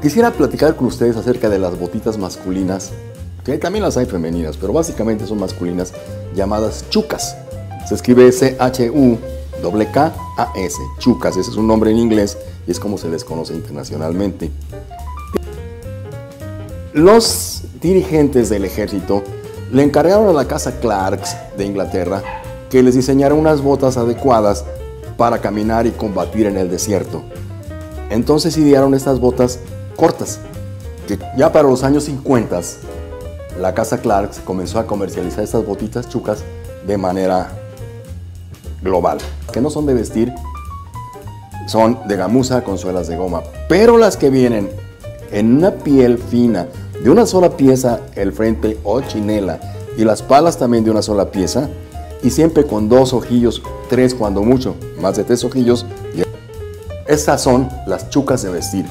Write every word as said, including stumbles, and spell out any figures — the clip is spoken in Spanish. Quisiera platicar con ustedes acerca de las botitas masculinas, que también las hay femeninas, pero básicamente son masculinas, llamadas chukkas. Se escribe S H U K K A S, chukkas. Ese es un nombre en inglés y es como se les conoce internacionalmente. Los dirigentes del ejército le encargaron a la Casa Clarks de Inglaterra que les diseñara unas botas adecuadas para caminar y combatir en el desierto. Entonces idearon estas botas cortas, que ya para los años cincuenta la Casa Clarks comenzó a comercializar estas botitas chukkas de manera global, que no son de vestir, son de gamuza con suelas de goma, pero las que vienen en una piel fina, de una sola pieza el frente o chinela, y las palas también de una sola pieza, y siempre con dos ojillos, tres cuando mucho, más de tres ojillos. Estas son las chukkas de vestir.